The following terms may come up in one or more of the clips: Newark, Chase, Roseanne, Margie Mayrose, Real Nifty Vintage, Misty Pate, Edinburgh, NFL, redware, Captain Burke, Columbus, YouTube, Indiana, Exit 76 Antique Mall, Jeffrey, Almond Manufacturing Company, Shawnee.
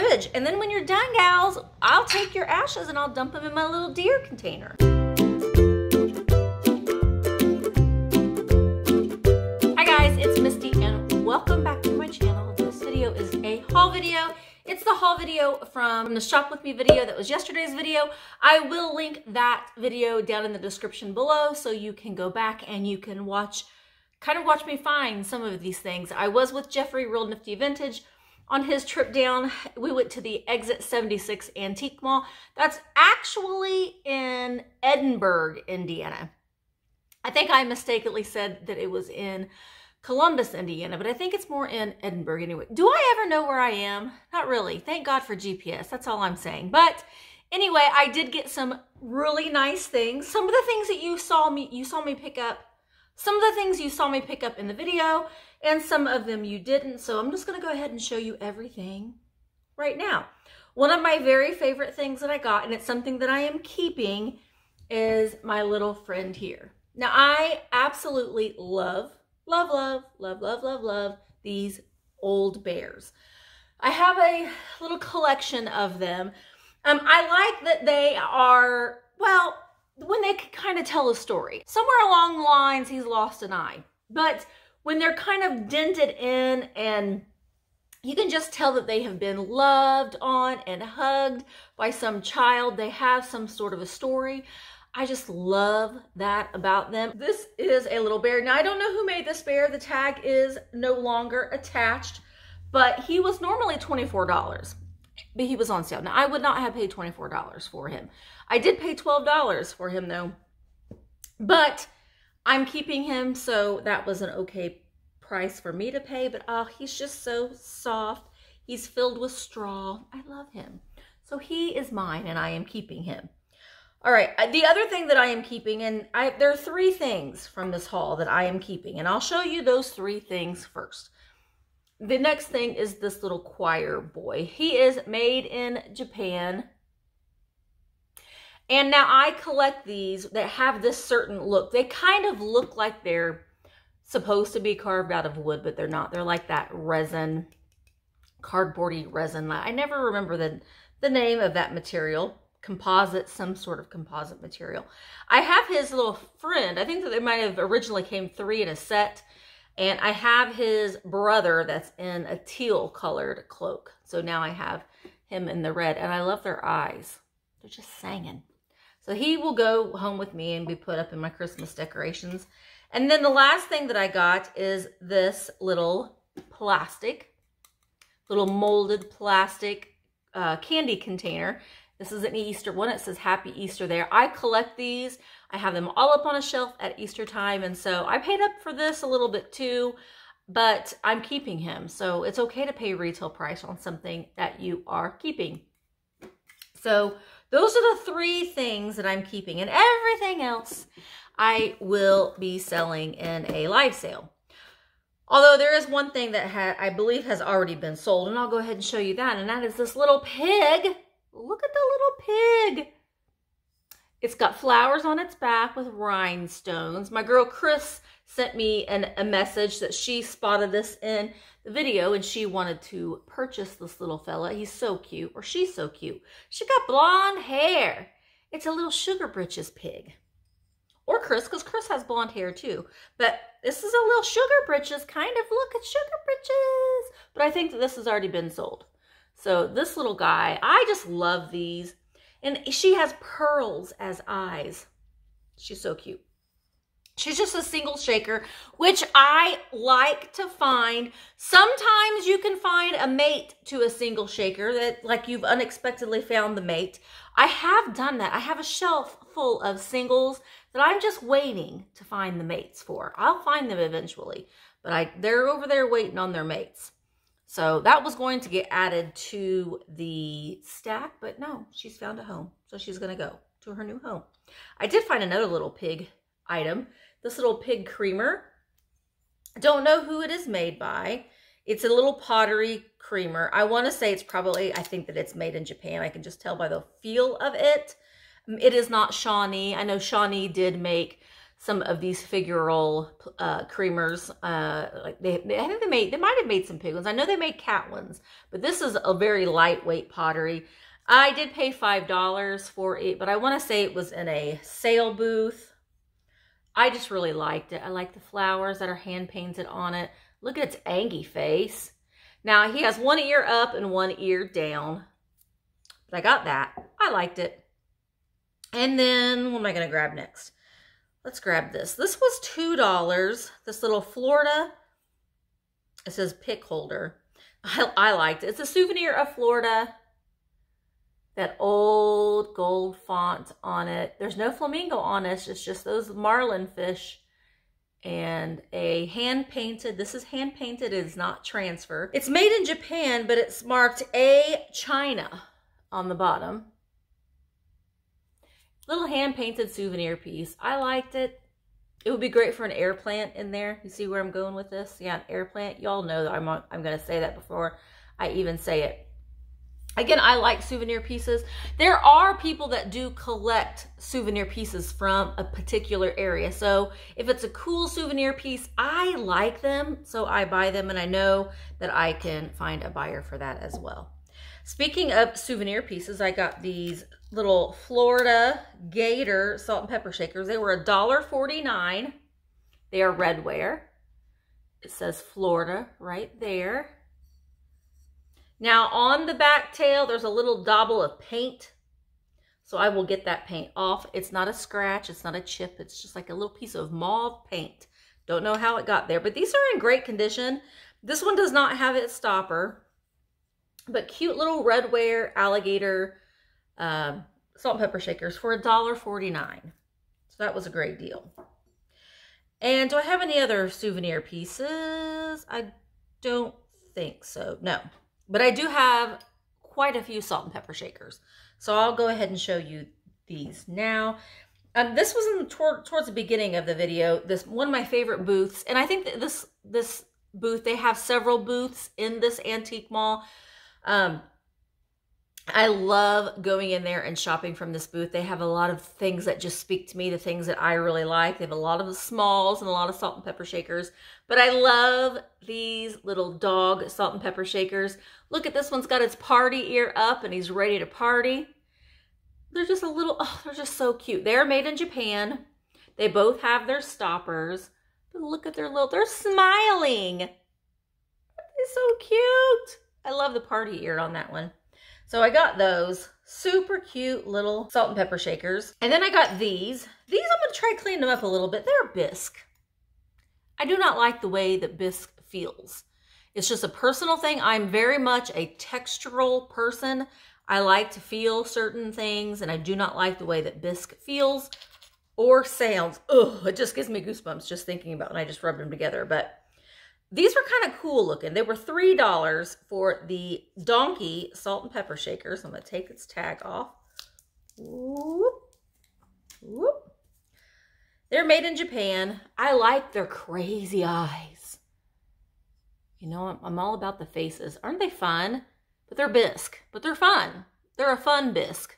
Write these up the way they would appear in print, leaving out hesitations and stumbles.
fridge. And then when you're done, gals, I'll take your ashes and I'll dump them in my little deer container. Hi guys, it's Misty and welcome back to my channel. This video is a haul video. It's the haul video from the Shop With Me video that was yesterday's video. I will link that video down in the description below so you can go back and you can watch, kind of watch me find some of these things. I was with Jeffrey, Real Nifty Vintage. On his trip down, we went to the Exit 76 Antique Mall. That's actually in Edinburgh, Indiana. I think I mistakenly said that it was in Columbus, Indiana, but I think it's more in Edinburgh anyway. Do I ever know where I am? Not really. Thank God for GPS. That's all I'm saying. But anyway, I did get some really nice things. Some of the things that you saw me pick up, some of the things you saw me pick up in the video, and some of them you didn't. So I'm just going to go ahead and show you everything right now. One of my very favorite things that I got, and it's something that I am keeping, is my little friend here. Now I absolutely love these old bears. I have a little collection of them. I like that they are, well, when they can kind of tell a story. Somewhere along the lines, he's lost an eye. But when they're kind of dented in and you can just tell that they have been loved on and hugged by some child, they have some sort of a story. I just love that about them. This is a little bear. Now, I don't know who made this bear. The tag is no longer attached, but he was normally $24, but he was on sale. Now, I would not have paid $24 for him. I did pay $12 for him though, but I'm keeping him, so that was an okay price for me to pay, but oh, he's just so soft. He's filled with straw. I love him. So he is mine and I am keeping him. All right, the other thing that I am keeping, and there are three things from this haul that I am keeping, and I'll show you those three things first. The next thing is this little choir boy. He is made in Japan. And now I collect these that have this certain look. They kind of look like they're supposed to be carved out of wood, but they're not. They're like that resin, cardboardy resin. I never remember the name of that material. Composite, some sort of composite material. I have his little friend. I think that they might have originally came three in a set, and I have his brother that's in a teal colored cloak. So now I have him in the red, and I love their eyes. They're just singing. So he will go home with me and be put up in my Christmas decorations. And then the last thing that I got is this little plastic, little molded plastic candy container. This is an Easter one. It says Happy Easter there. I collect these. I have them all up on a shelf at Easter time. And so I paid up for this a little bit too, but I'm keeping him. So it's okay to pay retail price on something that you are keeping. So those are the three things that I'm keeping, and everything else I will be selling in a live sale. Although there is one thing that I believe has already been sold, and I'll go ahead and show you that. And that is this little pig. Look at the little pig. It's got flowers on its back with rhinestones. My girl Chris sent me a message that she spotted this in the video and she wanted to purchase this little fella. He's so cute, or she's so cute. She got blonde hair. It's a little Sugar Britches pig. Or Chris, because Chris has blonde hair too. But this is a little Sugar Britches kind of look at Sugar Britches. But I think that this has already been sold. So this little guy, I just love these. And she has pearls as eyes. She's so cute. She's just a single shaker, which I like to find. Sometimes you can find a mate to a single shaker, that like you've unexpectedly found the mate. I have done that. I have a shelf full of singles that I'm just waiting to find the mates for. I'll find them eventually, but they're over there waiting on their mates. So that was going to get added to the stack, but no, she's found a home. So she's going to go to her new home. I did find another little pig item, this little pig creamer. I don't know who it is made by. It's a little pottery creamer. I want to say it's probably, I think that it's made in Japan. I can just tell by the feel of it. It is not Shawnee. I know Shawnee did make some of these figural creamers. Like I think they might have made some pig ones. I know they made cat ones, but this is a very lightweight pottery. I did pay $5 for it, but I want to say it was in a sale booth. I just really liked it. I like the flowers that are hand painted on it. Look at its Angie face. Now he has one ear up and one ear down. But I got that. I liked it. And then what am I going to grab next? Let's grab this. This was $2. This little Florida, it says pick holder. I liked it. It's a souvenir of Florida. That old gold font on it. There's no flamingo on it. It's just those marlin fish and a hand-painted. This is hand-painted. It is not transfer. It's made in Japan, but it's marked A China on the bottom. Little hand-painted souvenir piece. I liked it. It would be great for an air plant in there. You see where I'm going with this? Yeah, an air plant. Y'all know that I'm going to say that before I even say it. Again, I like souvenir pieces. There are people that do collect souvenir pieces from a particular area. So if it's a cool souvenir piece, I like them. So I buy them, and I know that I can find a buyer for that as well. Speaking of souvenir pieces, I got these little Florida Gator salt and pepper shakers. They were $1.49. They are redware. It says Florida right there. Now on the back tail, there's a little dabble of paint. So I will get that paint off. It's not a scratch, it's not a chip, it's just like a little piece of mauve paint. Don't know how it got there, but these are in great condition. This one does not have its stopper, but cute little redware alligator salt and pepper shakers for $1.49. So that was a great deal. And do I have any other souvenir pieces? I don't think so, no. But I do have quite a few salt and pepper shakers. So I'll go ahead and show you these now. This was in towards the beginning of the video. This one of my favorite booths. And I think that this booth, they have several booths in this antique mall. I love going in there and shopping from this booth. They have a lot of things that just speak to me, the things that I really like. They have a lot of the smalls and a lot of salt and pepper shakers. But I love these little dog salt and pepper shakers. Look at this one's got its party ear up and he's ready to party. They're just a little, oh, they're just so cute. They're made in Japan. They both have their stoppers. But look at their little, they're smiling. They're so cute. I love the party ear on that one. So I got those super cute little salt and pepper shakers. And then I got these. These I'm gonna try cleaning them up a little bit. They're bisque. I do not like the way that bisque feels. It's just a personal thing. I'm very much a textural person. I like to feel certain things, and I do not like the way that bisque feels or sounds. Ugh, it just gives me goosebumps just thinking about when I just rubbed them together. But these were kind of cool looking. They were $3 for the donkey salt and pepper shakers. I'm going to take its tag off. Whoop, whoop. They're made in Japan. I like their crazy eyes. You know, I'm all about the faces. Aren't they fun? But they're bisque. But they're fun. They're a fun bisque.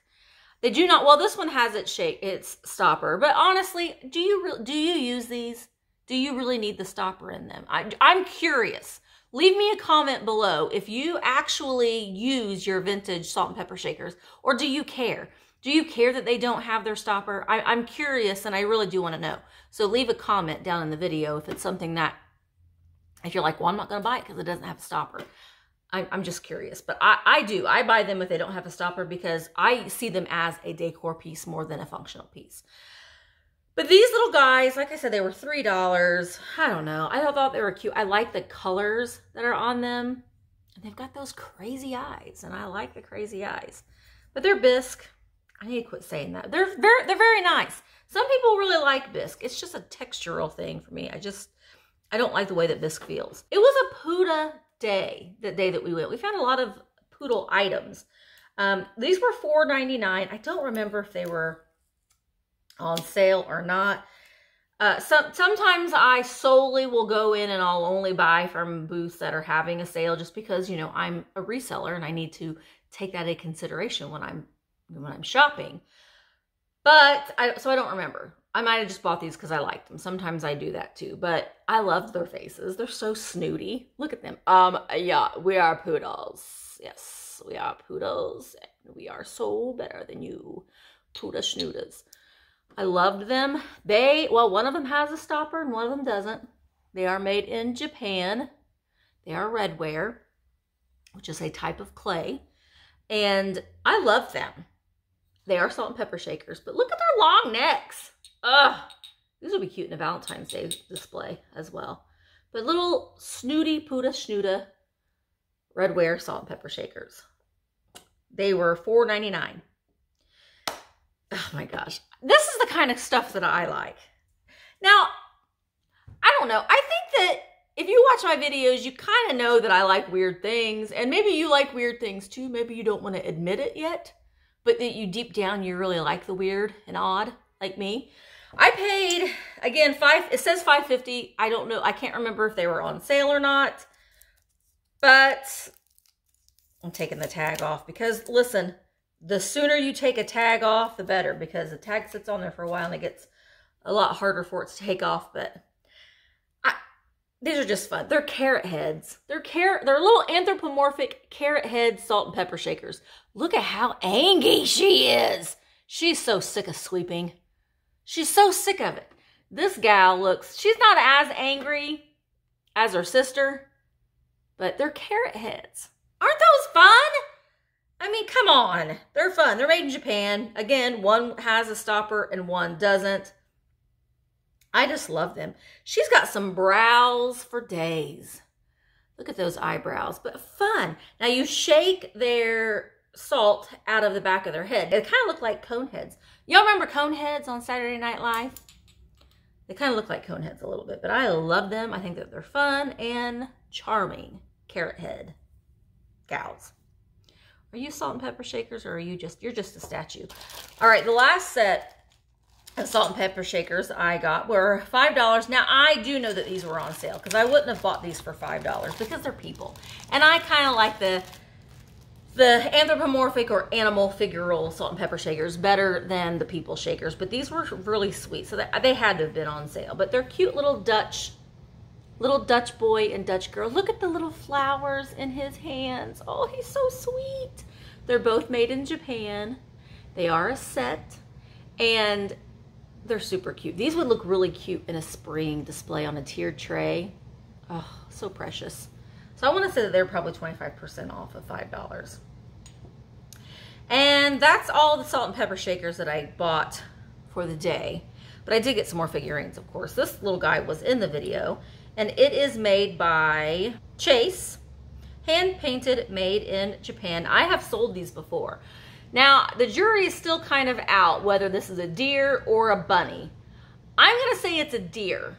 They do not, well, this one has its stopper. But honestly, do you use these? Do you really need the stopper in them? I'm curious. Leave me a comment below if you actually use your vintage salt and pepper shakers, or do you care? Do you care that they don't have their stopper? I'm curious, and I really do want to know. So leave a comment down in the video if it's something that, if you're like, well, I'm not going to buy it because it doesn't have a stopper. I'm just curious, but I do. I buy them if they don't have a stopper because I see them as a decor piece more than a functional piece. But these little guys, like I said, they were $3. I don't know. I thought they were cute. I like the colors that are on them. And they've got those crazy eyes, and I like the crazy eyes. But they're bisque. I need to quit saying that. They're very nice. Some people really like bisque. It's just a textural thing for me. I don't like the way that bisque feels. It was a Poodle day, the day that we went. We found a lot of Poodle items. These were $4.99. I don't remember if they were on sale or not. Sometimes I solely will go in and I'll only buy from booths that are having a sale, just because, you know, I'm a reseller and I need to take that into consideration when I'm shopping. But so I don't remember. I might have just bought these because I liked them. Sometimes I do that too, but I love their faces. They're so snooty. Look at them. Yeah, we are poodles. Yes, we are poodles. And we are so better than you, poodle schnooters. I loved them. They, well, one of them has a stopper and one of them doesn't. They are made in Japan. They are redware, which is a type of clay. And I love them. They are salt and pepper shakers, but look at their long necks. Ugh, these will be cute in a Valentine's Day display as well. But little snooty, puta, schnuta, redware salt and pepper shakers. They were $4.99. Oh my gosh. This is the kind of stuff that I like. Now, I don't know. I think that if you watch my videos, you kind of know that I like weird things. And maybe you like weird things too. Maybe you don't want to admit it yet, but that you deep down, you really like the weird and odd. Like me, I paid again it says $5.50. I don't know. I can't remember if they were on sale or not, but I'm taking the tag off because listen, the sooner you take a tag off, the better, because the tag sits on there for a while and it gets a lot harder for it to take off. But these are just fun. They're carrot heads. They're little anthropomorphic carrot head salt and pepper shakers. Look at how angry she is. She's so sick of sweeping. She's so sick of it. This gal looks, she's not as angry as her sister, but they're carrot heads. Aren't those fun? I mean, come on. They're fun. They're made in Japan. Again, one has a stopper and one doesn't. I just love them. She's got some brows for days. Look at those eyebrows, but fun. Now you shake their salt out of the back of their head. They kind of look like cone heads. Y'all remember cone heads on Saturday Night Live? They kind of look like cone heads a little bit, but I love them. I think that they're fun and charming carrot head gals. Are you salt and pepper shakers or are you just, you're just a statue? All right, the last set of salt and pepper shakers I got were $5. Now I do know that these were on sale because I wouldn't have bought these for $5 because they're people. And I kind of like the anthropomorphic or animal figural salt and pepper shakers better than the people shakers, but these were really sweet. So that, they had to have been on sale, but they're cute little Dutch boy and Dutch girl. Look at the little flowers in his hands. Oh, he's so sweet. They're both made in Japan. They are a set and they're super cute. These would look really cute in a spring display on a tiered tray. Oh, so precious. So I want to say that they're probably 25% off of $5. And that's all the salt and pepper shakers that I bought for the day. But I did get some more figurines, of course. This little guy was in the video. And it is made by Chase. Hand-painted, made in Japan. I have sold these before. Now, the jury is still kind of out whether this is a deer or a bunny. I'm going to say it's a deer.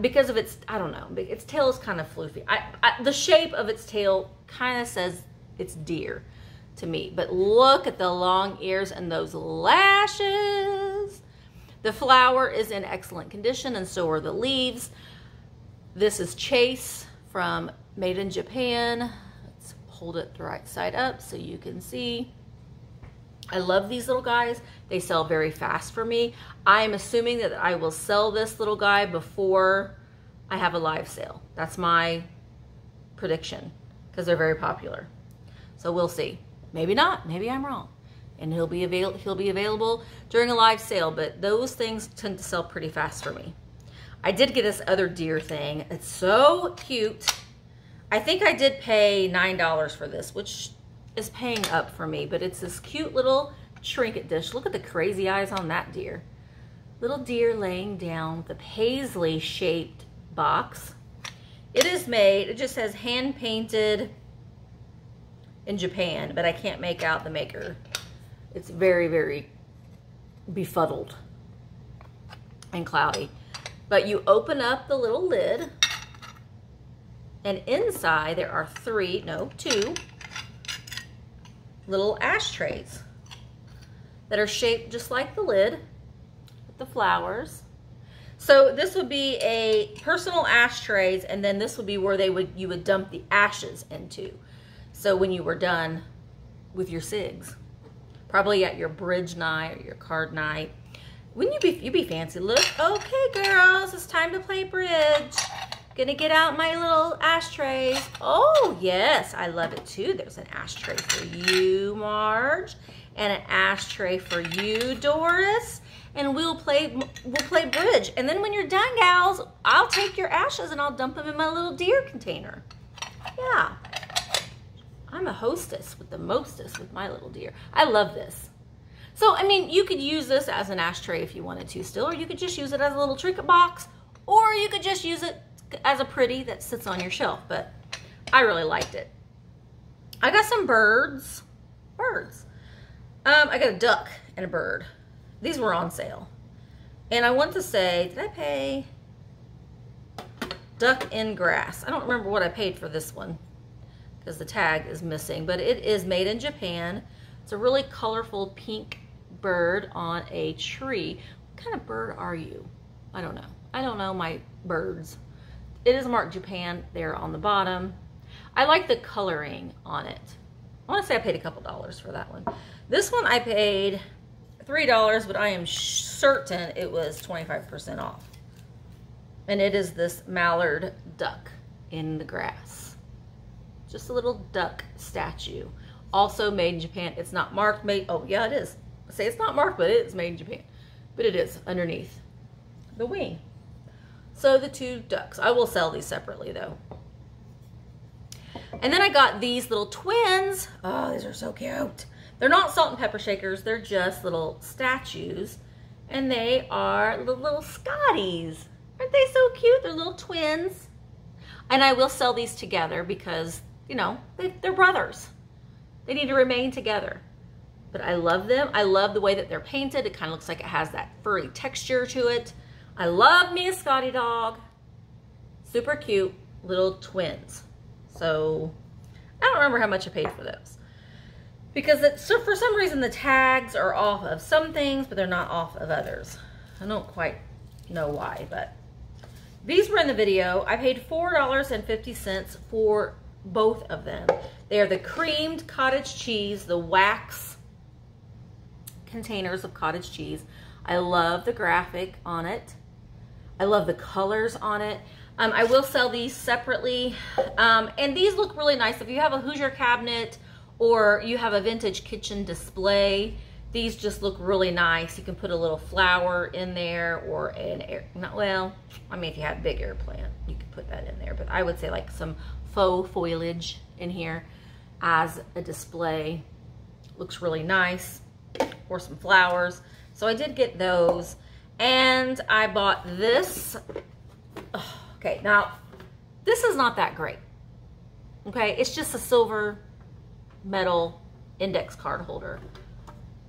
Because of its, I don't know, its tail is kind of floofy. The shape of its tail kind of says it's deer to me. But look at the long ears and those lashes. The flower is in excellent condition and so are the leaves. This is Chase from Made in Japan. Let's hold it the right side up so you can see. I love these little guys. They sell very fast for me. I'm assuming that I will sell this little guy before I have a live sale. That's my prediction because they're very popular. So we'll see. Maybe not. Maybe I'm wrong. And he'll be available during a live sale, but those things tend to sell pretty fast for me. I did get this other deer thing. It's so cute. I think I did pay $9 for this, which is paying up for me, but it's this cute little trinket dish. Look at the crazy eyes on that deer. Little deer laying down the paisley shaped box. It is made, it just says hand painted in Japan, but I can't make out the maker. It's very, very befuddled and cloudy. But you open up the little lid and inside there are two little ashtrays that are shaped just like the lid with the flowers. So this would be a personal ashtrays, and then this would be where you would dump the ashes into. So when you were done with your cigs, probably at your bridge night or your card night. Wouldn't you be fancy? Look, okay, girls, it's time to play bridge. Gonna get out my little ashtrays. Oh, yes, I love it too. There's an ashtray for you, Marge, and an ashtray for you, Doris. And we'll play bridge. And then when you're done, gals, I'll take your ashes and I'll dump them in my little deer container. Yeah, I'm a hostess with the mostest with my little deer. I love this. So, I mean, you could use this as an ashtray if you wanted to still, or you could just use it as a little trinket box, or you could just use it as a pretty that sits on your shelf, but I really liked it. I got some birds. I got a duck and a bird. These were on sale. And I want to say, did I pay? Duck in grass. I don't remember what I paid for this one because the tag is missing, but it is made in Japan. It's a really colorful pink bird on a tree. What kind of bird are you? I don't know. I don't know my birds. It is marked Japan there on the bottom. I like the coloring on it. I want to say I paid a couple dollars for that one. This one I paid $3, but I am certain it was 25% off. And it is this mallard duck in the grass. Just a little duck statue. Also made in Japan. It's not marked. Oh, yeah, it is. I say it's not marked, but it is made in Japan. But it is underneath the wing. So the two ducks. I will sell these separately, though. And then I got these little twins. Oh, these are so cute. They're not salt and pepper shakers. They're just little statues. And they are the little Scotties. Aren't they so cute? They're little twins. And I will sell these together because, you know, they're brothers. They need to remain together. But I love them. I love the way that they're painted. It kind of looks like it has that furry texture to it. I love me a Scotty dog. Super cute little twins. So I don't remember how much I paid for those. Because it's, for some reason the tags are off of some things, but they're not off of others. I don't quite know why, but these were in the video. I paid $4.50 for both of them. They are the creamed cottage cheese, the wax containers of cottage cheese. I love the graphic on it. I love the colors on it. I will sell these separately. And these look really nice. If you have a Hoosier cabinet or you have a vintage kitchen display, these just look really nice. You can put a little flower in there or an air, if you have a big air plant, you could put that in there. But I would say like some faux foliage in here as a display. Looks really nice. Or some flowers. So I did get those, and I bought this. Oh, okay, now this is not that great. Okay, it's just a silver metal index card holder,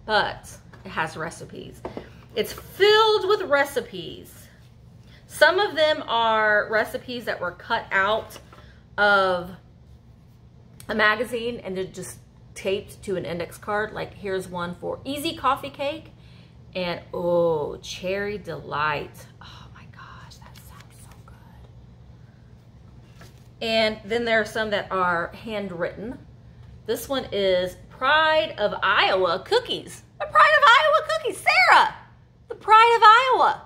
but it has recipes. It's filled with recipes. Some of them are recipes that were cut out of a magazine and they're just taped to an index card. Like here's one for Easy Coffee Cake. And oh, Cherry Delight. Oh my gosh, that sounds so good. And then there are some that are handwritten. This one is Pride of Iowa Cookies. The Pride of Iowa Cookies, Sarah! The Pride of Iowa.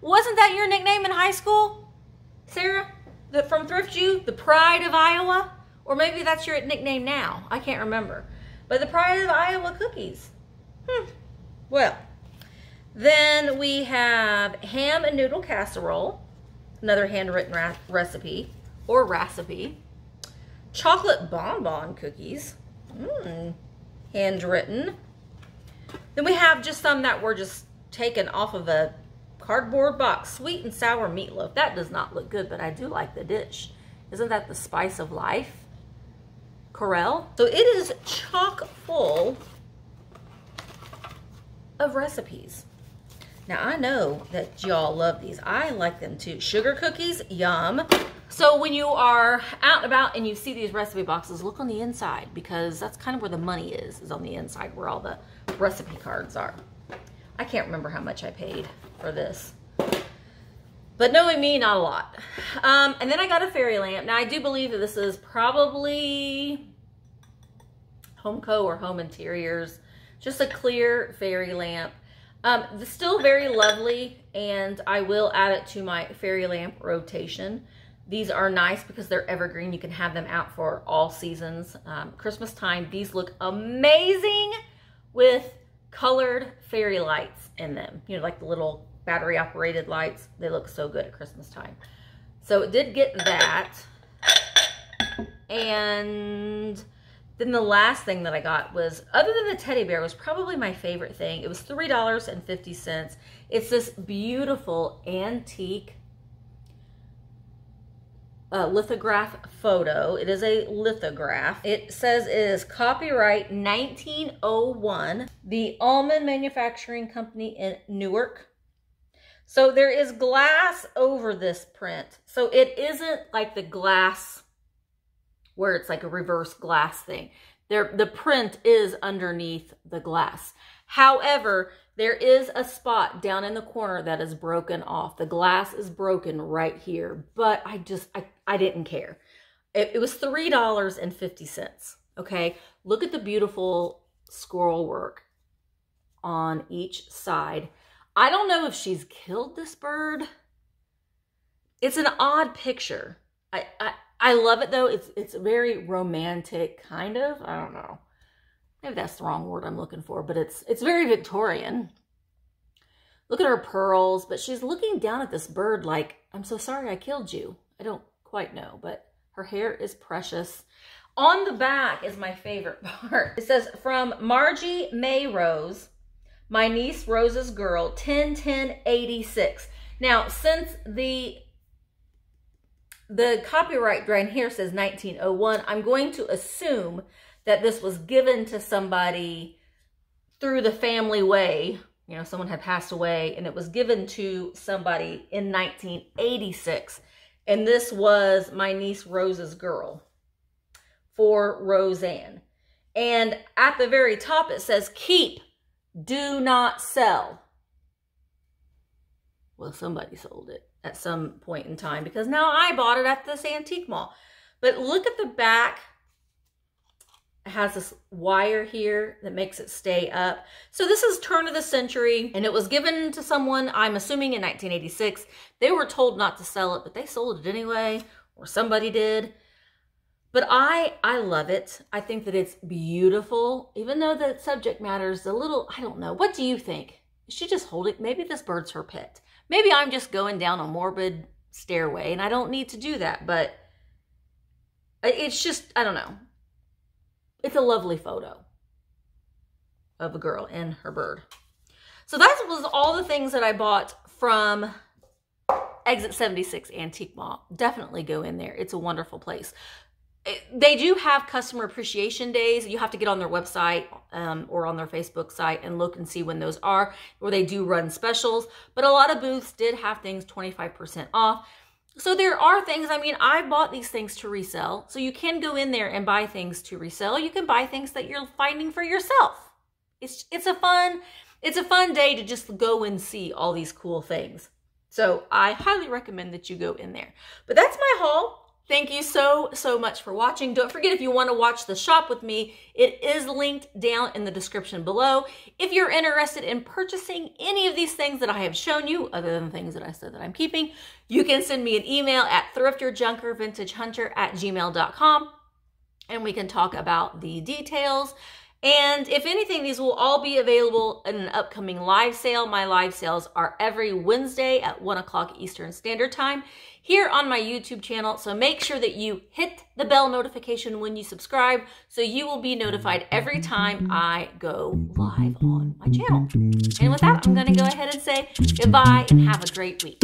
Wasn't that your nickname in high school? Sarah, from Thrift U, the Pride of Iowa? Or maybe that's your nickname now, I can't remember. But the Pride of Iowa Cookies. Well, then we have ham and noodle casserole, another handwritten recipe or recipe. Chocolate bonbon cookies, handwritten. Then we have just some that were just taken off of a cardboard box. Sweet and sour meatloaf. That does not look good, but I do like the dish. Isn't that the spice of life? Corel. So it is chock full of recipes. Now I know that y'all love these. I like them too. Sugar cookies, yum. So when you are out and about and you see these recipe boxes, look on the inside because that's kind of where the money is on the inside where all the recipe cards are. I can't remember how much I paid for this, but knowing me, not a lot. And then I got a fairy lamp. Now I do believe that this is probably Home Co or Home Interiors. Just a clear fairy lamp. Still very lovely, and I will add it to my fairy lamp rotation. These are nice because they're evergreen. You can have them out for all seasons. Christmas time, these look amazing with colored fairy lights in them. You know, like the little battery operated lights. They look so good at Christmas time. So it did get that. And then the last thing that I got was, other than the teddy bear, was probably my favorite thing. It was $3.50. It's this beautiful antique lithograph photo. It is a lithograph. It says it is copyright 1901, the Almond Manufacturing Company in Newark. So there is glass over this print. So it isn't like the glass where it's like a reverse glass thing. The print is underneath the glass. However, there is a spot down in the corner that is broken off. The glass is broken right here, but I didn't care. It was $3.50, okay? Look at the beautiful scroll work on each side. I don't know if she's killed this bird. It's an odd picture. I love it though. It's very romantic, kind of. I don't know. Maybe that's the wrong word I'm looking for, but it's very Victorian. Look at her pearls, but she's looking down at this bird like, I'm so sorry I killed you. I don't quite know, but her hair is precious. On the back is my favorite part. It says, from Margie Mayrose, my niece Rose's girl, 10/10/86. Now, since the copyright right here says 1901, I'm going to assume that this was given to somebody through the family way. You know, someone had passed away and it was given to somebody in 1986. And this was my niece Rose's girl for Roseanne. And at the very top, it says, keep, do not sell. Well, somebody sold it at some point in time because now I bought it at this antique mall. But look at the back. It has this wire here that makes it stay up. So this is turn of the century, and it was given to someone, I'm assuming, in 1986. They were told not to sell it, but they sold it anyway, or somebody did. But I love it. I think that it's beautiful, even though the subject matter's a little, I don't know. What do you think? Is she just holding? Maybe this bird's her pet. Maybe I'm just going down a morbid stairway, and I don't need to do that, but it's just, I don't know. It's a lovely photo of a girl and her bird. So that was all the things that I bought from Exit 76 Antique Mall. Definitely go in there. It's a wonderful place. They do have customer appreciation days. You have to get on their website or on their Facebook site and look and see when those are, or they do run specials. But a lot of booths did have things 25% off. So there are things, I mean, I bought these things to resell. So you can go in there and buy things to resell. You can buy things that you're finding for yourself. It's a fun day to just go and see all these cool things. So I highly recommend that you go in there. But that's my haul. Thank you so, so much for watching. Don't forget, if you want to watch the shop with me, it is linked down in the description below. If you're interested in purchasing any of these things that I have shown you, other than things that I said that I'm keeping, you can send me an email at thrifterjunkervintagehunter@gmail.com, and we can talk about the details. And if anything, these will all be available in an upcoming live sale. My live sales are every Wednesday at 1 o'clock Eastern Standard Time here on my YouTube channel. So make sure that you hit the bell notification when you subscribe, so you will be notified every time I go live on my channel. And with that, I'm going to go ahead and say goodbye and have a great week.